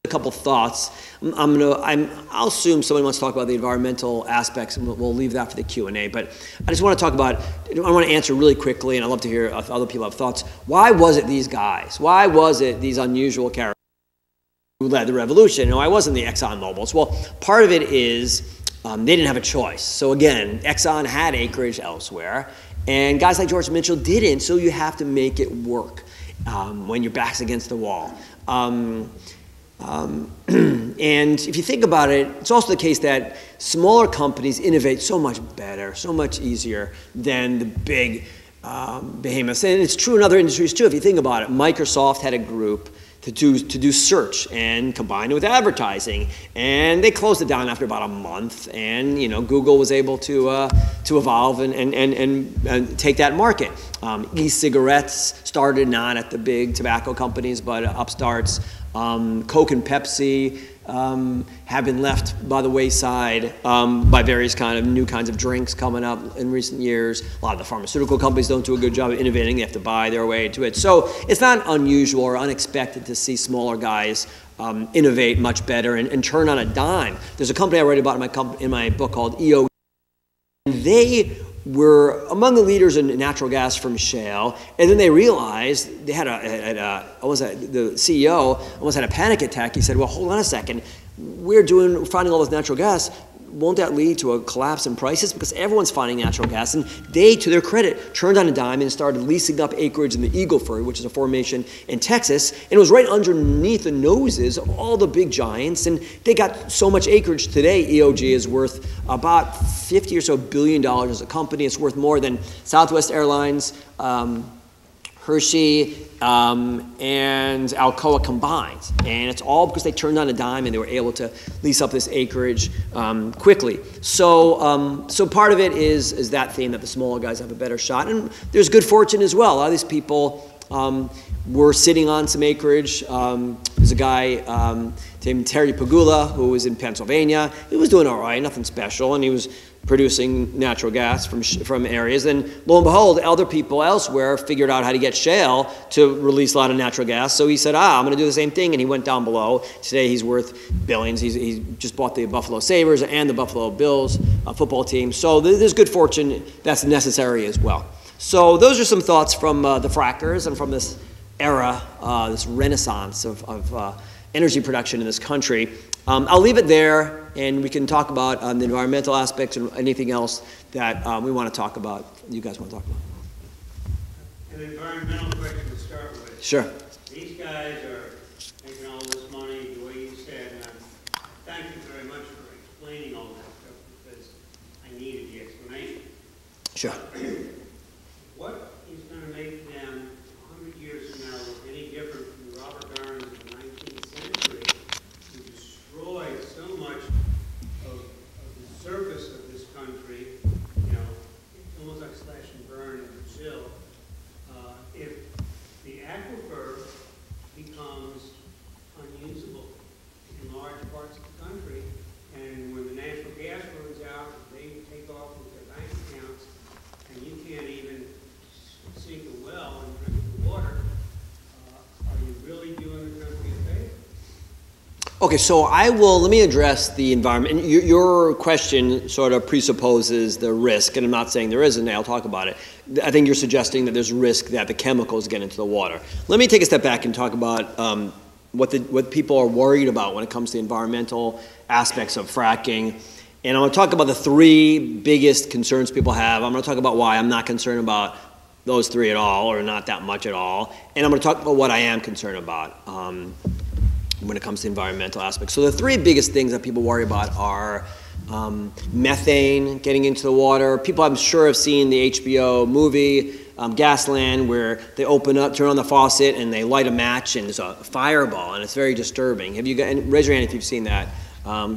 A couple thoughts. I'll assume someone wants to talk about the environmental aspects, and we'll leave that for the Q&A. But I just want to talk about, I want to answer really quickly, and I'd love to hear if other people have thoughts. Why was it these guys? Why was it these unusual characters who led the revolution? No, I wasn't the ExxonMobiles. Well, part of it is they didn't have a choice. So again, Exxon had acreage elsewhere, and guys like George Mitchell didn't, so you have to make it work when your back's against the wall. And if you think about it, it's also the case that smaller companies innovate so much better, so much easier than the big behemoths. And it's true in other industries too. If you think about it, Microsoft had a group to do search and combine it with advertising. And they closed it down after about a month. And you know, Google was able to evolve and take that market. E-cigarettes started not at the big tobacco companies, but upstarts. Coke and Pepsi have been left by the wayside by various new kinds of drinks coming up in recent years. A lot of the pharmaceutical companies don't do a good job of innovating. They have to buy their way into it. So it's not unusual or unexpected to see smaller guys innovate much better and turn on a dime. There's a company I write about in my book called EOG. They were among the leaders in natural gas from shale, and then they realized they the CEO almost had a panic attack. He said, well, hold on a second. We're finding all this natural gas. Won't that lead to a collapse in prices? Because everyone's finding natural gas, and they, to their credit, turned on a dime and started leasing up acreage in the Eagle Ford, which is a formation in Texas, and it was right underneath the noses of all the big giants, and they got so much acreage today. EOG is worth about $50 or so billion as a company. It's worth more than Southwest Airlines, Hershey, and Alcoa combined. And it's all because they turned on a dime and they were able to lease up this acreage quickly. So so part of it is that theme that the smaller guys have a better shot. And there's good fortune as well. A lot of these people were sitting on some acreage. There's a guy named Terry Pagula who was in Pennsylvania. He was doing all right, nothing special, and he was producing natural gas from areas, and lo and behold, other people elsewhere figured out how to get shale to release a lot of natural gas. So he said, I'm gonna do the same thing, and he went down below. Today he's worth billions. He's just bought the Buffalo Sabres and the Buffalo Bills football team. So there's good fortune that's necessary as well. So those are some thoughts from the Frackers and from this era, this renaissance of energy production in this country. I'll leave it there, and we can talk about the environmental aspects and anything else that we want to talk about, you guys want to talk about. An environmental question to start with. Sure. These guys are making all this money, the way you said, and thank you very much for explaining all that stuff, because I needed the explanation. Sure. What is going to make them 100 years from now any different from Robert Barron's in the 19th century Okay, so I will, let me address the environment. And your question sort of presupposes the risk, and I'm not saying there isn't, I'll talk about it. I think you're suggesting that there's risk that the chemicals get into the water. Let me take a step back and talk about what people are worried about when it comes to the environmental aspects of fracking. And I'm gonna talk about the three biggest concerns people have. I'm gonna talk about why I'm not concerned about those three at all, or not that much at all. And I'm gonna talk about what I am concerned about when it comes to environmental aspects. So the three biggest things that people worry about are methane getting into the water. People I'm sure have seen the HBO movie, Gasland, where they open up, turn on the faucet and they light a match and there's a fireball and it's very disturbing. Have you got, and raise your hand if you've seen that.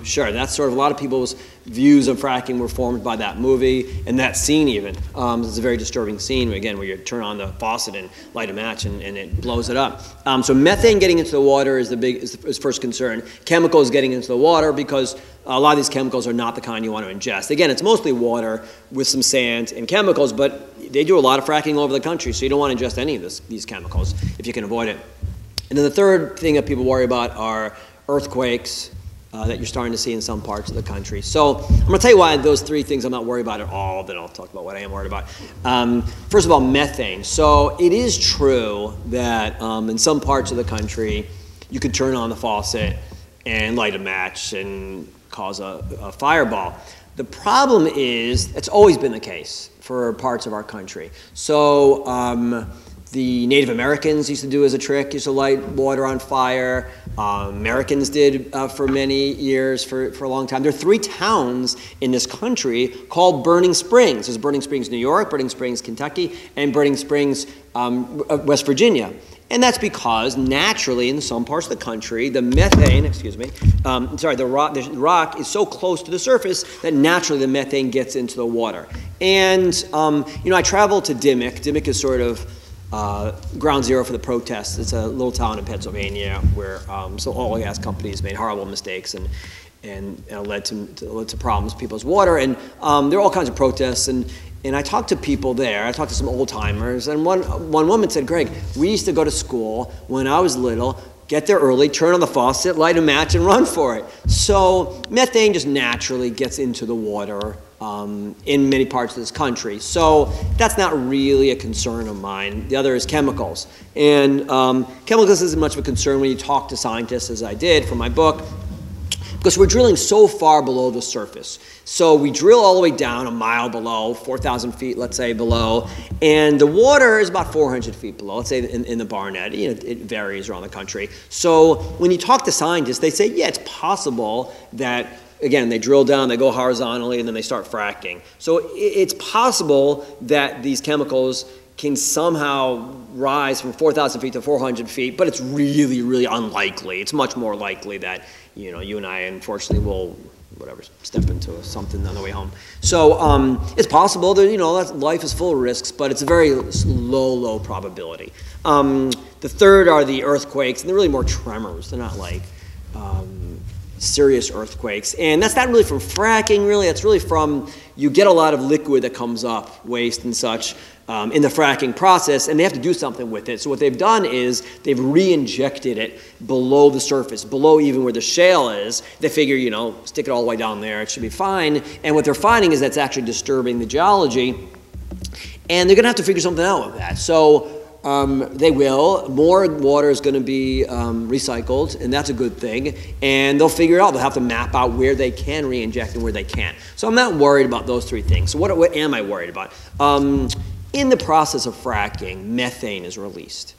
Sure, that's sort of a lot of people's views of fracking were formed by that movie and that scene even. It's a very disturbing scene, again, where you turn on the faucet and light a match and it blows it up. So methane getting into the water is the first concern. Chemicals getting into the water, because a lot of these chemicals are not the kind you want to ingest. Again, it's mostly water with some sand and chemicals, but they do a lot of fracking all over the country, so you don't want to ingest any of these chemicals if you can avoid it. And then the third thing that people worry about are earthquakes, that you're starting to see in some parts of the country. So I'm gonna tell you why those three things I'm not worried about at all, then I'll talk about what I am worried about. First of all, methane. So it is true that in some parts of the country, you could turn on the faucet and light a match and cause a fireball. The problem is, it's always been the case for parts of our country. So the Native Americans used to do as a trick, used to light water on fire. Americans did for many years, for a long time. There are three towns in this country called Burning Springs. There's Burning Springs, New York, Burning Springs, Kentucky, and Burning Springs, West Virginia. And that's because naturally in some parts of the country, the methane, excuse me, the rock is so close to the surface that naturally the methane gets into the water. And you know, I traveled to Dimock. Dimock is sort of ground zero for the protests. It's a little town in Pennsylvania where so oil and gas companies made horrible mistakes and led to problems with people's water. And there are all kinds of protests. And I talked to people there. I talked to some old timers. And one woman said, "Greg, we used to go to school when I was little, get there early, turn on the faucet, light a match, and run for it." So methane just naturally gets into the water in many parts of this country. So that's not really a concern of mine. The other is chemicals. And chemicals isn't much of a concern when you talk to scientists, as I did for my book, because we're drilling so far below the surface. So we drill all the way down a mile below, 4,000 feet, let's say, below, and the water is about 400 feet below, let's say in the Barnett. You know, it varies around the country. So when you talk to scientists, they say, yeah, it's possible that, again, they drill down, they go horizontally, and then they start fracking. So it's possible that these chemicals can somehow rise from 4,000 feet to 400 feet, but it's really, really unlikely. It's much more likely that, you know, you and I, unfortunately, will, whatever, step into something on the way home. So it's possible that, you know, that life is full of risks, but it's a very low, low probability. The third are the earthquakes, and they're really more tremors. They're not like serious earthquakes. And that's not really from fracking, really. That's really from, you get a lot of liquid that comes up, waste and such, in the fracking process, and they have to do something with it. So what they've done is they've re-injected it below the surface, below even where the shale is. They figure, you know, stick it all the way down there, it should be fine. And what they're finding is that's actually disturbing the geology, and they're gonna have to figure something out with that. So they will. More water is going to be recycled, and that's a good thing. And they'll figure it out. They'll have to map out where they can re-inject and where they can't. So I'm not worried about those three things. So what am I worried about? In the process of fracking, methane is released.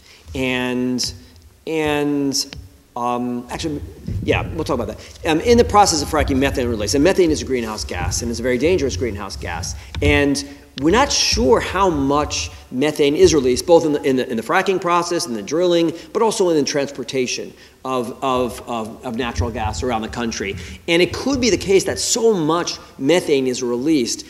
Actually, yeah, we'll talk about that. In the process of fracking, methane is released. And methane is a greenhouse gas, and it's a very dangerous greenhouse gas. And we're not sure how much methane is released, both in the fracking process, in the drilling, but also in the transportation of natural gas around the country. And it could be the case that so much methane is released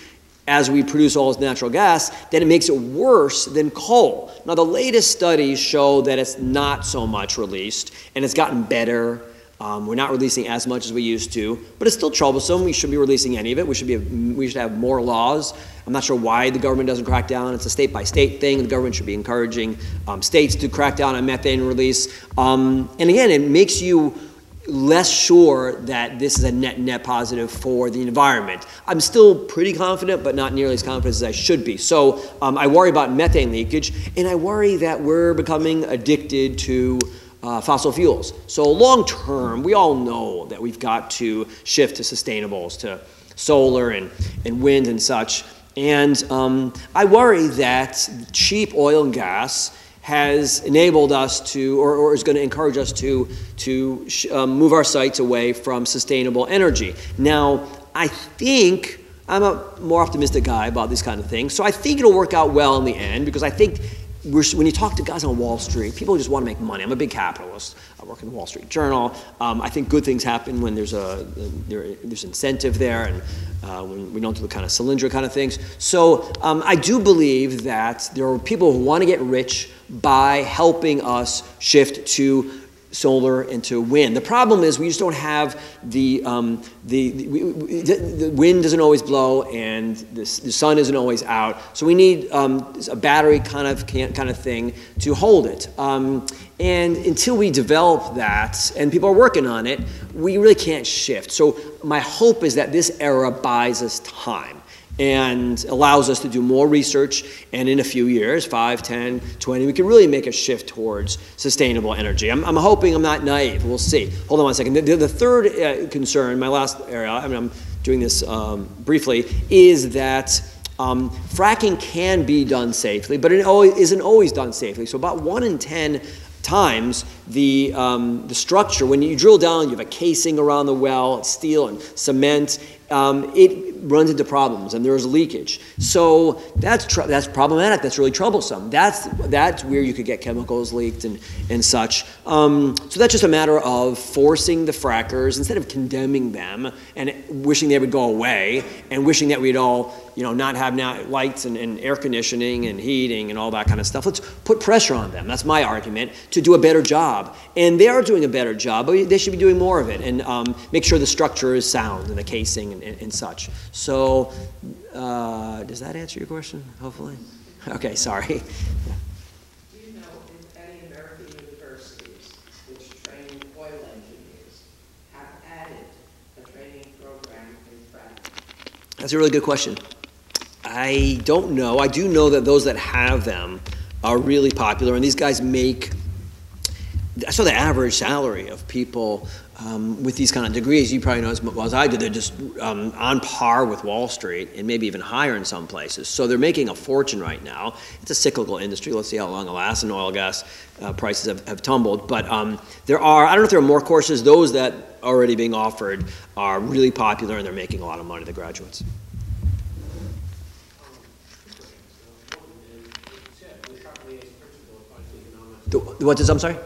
as we produce all this natural gas, then it makes it worse than coal. Now, the latest studies show that it's not so much released, and it's gotten better. We're not releasing as much as we used to, but it's still troublesome. We shouldn't be releasing any of it. We should have more laws. I'm not sure why the government doesn't crack down. It's a state-by-state thing. The government should be encouraging states to crack down on methane release. And again, it makes you less sure that this is a net positive for the environment. I'm still pretty confident, but not nearly as confident as I should be. So I worry about methane leakage, and I worry that we're becoming addicted to fossil fuels. So long term, we all know that we've got to shift to sustainables, to solar and wind and such. And I worry that cheap oil and gas has enabled us to, or is going to encourage us to move our sights away from sustainable energy. Now, I think I'm a more optimistic guy about this kind of thing, so I think it'll work out well in the end, because I think when you talk to guys on Wall Street, people just want to make money. I'm a big capitalist. I work in the Wall Street Journal. I think good things happen when there's incentive there, and when we don't do the kind of Solyndra kind of things. So I do believe that there are people who want to get rich by helping us shift to solar and to wind. The problem is we just don't have the wind doesn't always blow, and the sun isn't always out. So we need a battery kind of thing to hold it. And until we develop that, and people are working on it, we really can't shift. So my hope is that this era buys us time and allows us to do more research, and in a few years, 5, 10, 20, we can really make a shift towards sustainable energy. I'm hoping I'm not naive. We'll see. Hold on one second. The third concern, my last area, I mean, I'm doing this briefly, is that fracking can be done safely, but it isn't always done safely. So about 1 in 10 times the structure, when you drill down, you have a casing around the well, it's steel and cement, it runs into problems, and there's leakage. So that's problematic, that's really troublesome. That's where you could get chemicals leaked and such. So that's just a matter of forcing the frackers, instead of condemning them and wishing they would go away and wishing that we'd all, you know, not have now lights and air conditioning and heating and all that kind of stuff. Let's put pressure on them, that's my argument, to do a better job. And they are doing a better job, but they should be doing more of it, and make sure the structure is sound and the casing and such. So does that answer your question, hopefully? Okay, sorry. Do you know if any American universities which train oil engineers have added a training program in fracking? That's a really good question. I don't know. I do know that those that have them are really popular, and these guys make, I saw the average salary of people with these kind of degrees, you probably know as well as I do, they're just on par with Wall Street and maybe even higher in some places. So they're making a fortune right now. It's a cyclical industry. Let's see how long it lasts, and oil gas prices have tumbled. But there are, I don't know if there are more courses. Those that are already being offered are really popular, and they're making a lot of money, the graduates. What does, I'm sorry?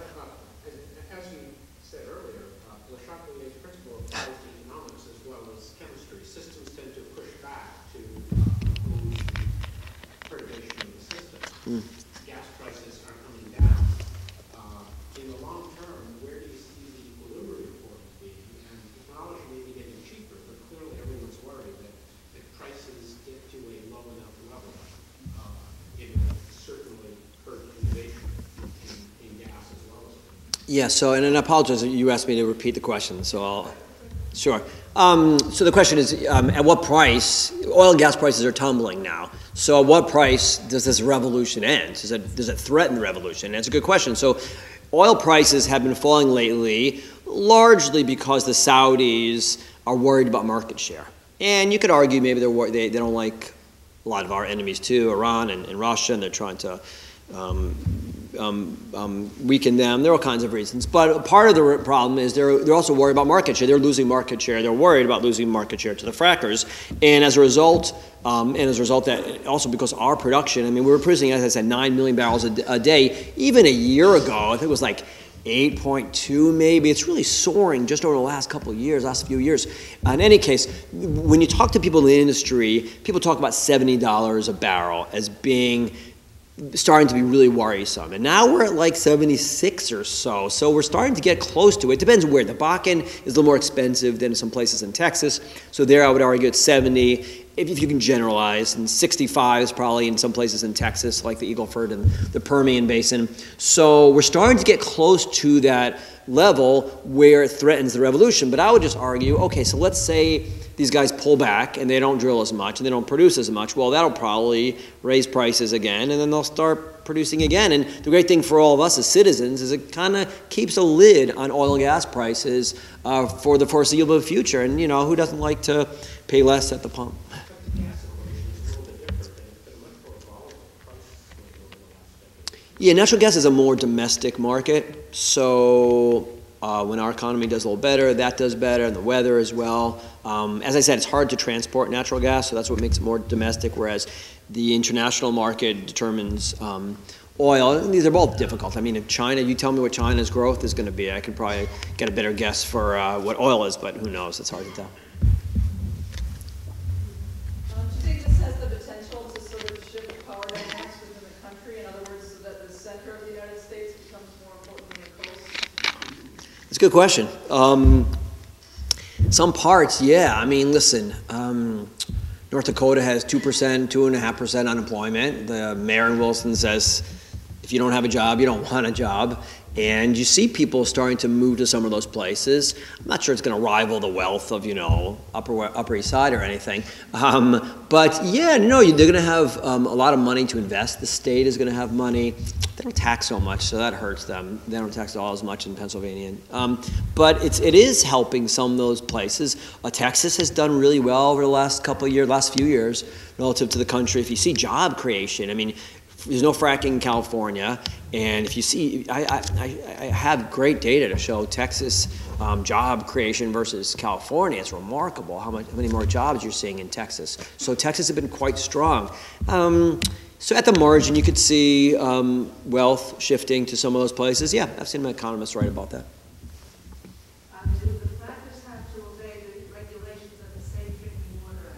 Gas prices are coming down. In the long term, where do you see the equilibrium point being? And technology may be getting cheaper, but clearly everyone's worried that prices get to a low enough level. It will certainly hurt innovation in gas as well as. Yeah, so, and I apologize, you asked me to repeat the question, so I'll. Sure. So the question is, at what price, oil and gas prices are tumbling now, so at what price does this revolution end? Does it threaten the revolution? And that's a good question. So oil prices have been falling lately, largely because the Saudis are worried about market share. And you could argue maybe they don't like a lot of our enemies too, Iran and Russia, and they're trying to weaken them. There are all kinds of reasons. But part of the problem is they're also worried about market share. They're losing market share. They're worried about losing market share to the frackers. And as a result, that also because our production, I mean, we were producing, as I said, 9 million barrels a day. Even a year ago, I think it was like 8.2 maybe. It's really soaring just over the last couple of years, last few years. In any case, when you talk to people in the industry, people talk about $70 a barrel as being starting to be really worrisome. And now we're at like 76 or so. So we're starting to get close to it. It depends where. The Bakken is a little more expensive than some places in Texas. So there I would argue it's 70. if you can generalize, and 65 is probably in some places in Texas, like the Eagle Ford and the Permian Basin. So we're starting to get close to that level where it threatens the revolution. But I would just argue, okay, so let's say these guys pull back and they don't drill as much and they don't produce as much. Well, that'll probably raise prices again, and then they'll start producing again. And the great thing for all of us as citizens is it kind of keeps a lid on oil and gas prices for the foreseeable future. And, you know, who doesn't like to pay less at the pump? Yeah, natural gas is a more domestic market. So when our economy does a little better, that does better, and the weather as well. As I said, it's hard to transport natural gas, so that's what makes it more domestic, whereas the international market determines oil. And these are both difficult. I mean, if China, you tell me what China's growth is going to be, I could probably get a better guess for what oil is, but who knows? It's hard to tell. Good question. Some parts, yeah. I mean, listen, North Dakota has 2%, 2.5% unemployment. The mayor in Williston says, if you don't have a job, you don't want a job. And you see people starting to move to some of those places. I'm not sure it's going to rival the wealth of, you know, Upper East Side or anything. But yeah, no, they're going to have a lot of money to invest. The state is going to have money. They don't tax so much, so that hurts them. They don't tax all as much in Pennsylvania. But it is helping some of those places. Texas has done really well over the last couple of years, last few years, relative to the country. If you see job creation, I mean, there's no fracking in California, and if you see, I have great data to show Texas job creation versus California. It's remarkable how many more jobs you're seeing in Texas. So Texas has been quite strong. So at the margin, you could see wealth shifting to some of those places. Yeah, I've seen my economists write about that. Do the frackers have to obey the regulations of the Safe Drinking Water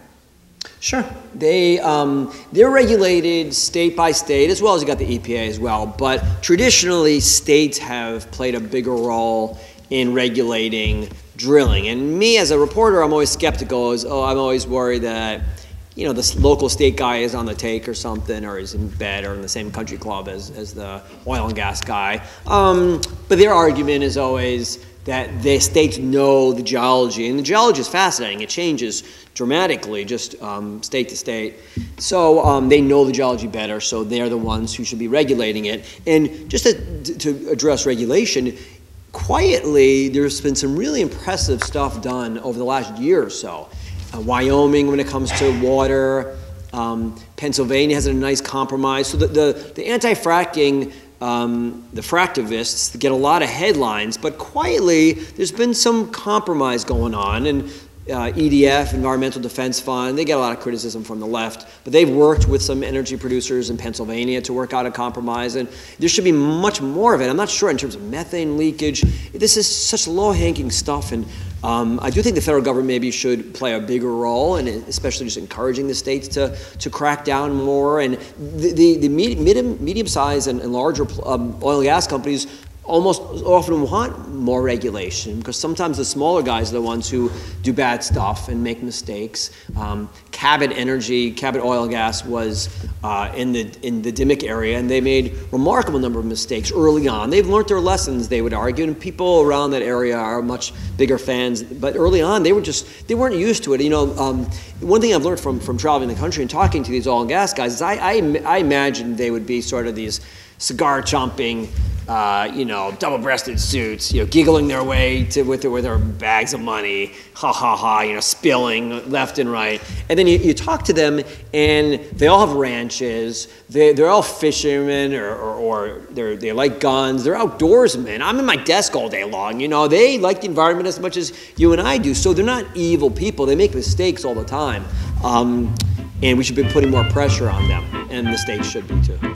Act? Sure. They're regulated state by state, as well as you got the EPA as well. But traditionally, states have played a bigger role in regulating drilling. And me, as a reporter, I'm always skeptical. I'm always worried that, you know, this local state guy is on the take or something, or is in bed or in the same country club as the oil and gas guy. But their argument is always that the states know the geology, and the geology is fascinating. It changes dramatically just state to state. So they know the geology better, so they're the ones who should be regulating it. And just to address regulation, quietly, there's been some really impressive stuff done over the last year or so. Wyoming, when it comes to water, Pennsylvania has a nice compromise. So the anti-fracking, the fractivists get a lot of headlines, but quietly there's been some compromise going on. And EDF, Environmental Defense Fund, they get a lot of criticism from the left, but they've worked with some energy producers in Pennsylvania to work out a compromise, and there should be much more of it. I'm not sure in terms of methane leakage. This is such low-hanging stuff, and I do think the federal government maybe should play a bigger role, and especially just encouraging the states to crack down more. And the medium-sized and larger oil and gas companies almost often want more regulation, because sometimes the smaller guys are the ones who do bad stuff and make mistakes. Cabot Oil and Gas was in the Dimock area, and they made a remarkable number of mistakes early on. They've learned their lessons, they would argue, and people around that area are much bigger fans. But early on, they weren't used to it. You know, one thing I've learned from traveling the country and talking to these oil and gas guys is I imagined they would be sort of these cigar-chomping, you know, double-breasted suits, you know, giggling their way with their bags of money, ha ha ha, you know, spilling left and right. And then you talk to them, and they all have ranches. They're all fishermen, or they like guns. They're outdoorsmen. I'm in my desk all day long. You know, they like the environment as much as you and I do. So they're not evil people. They make mistakes all the time, and we should be putting more pressure on them, and the state should be too.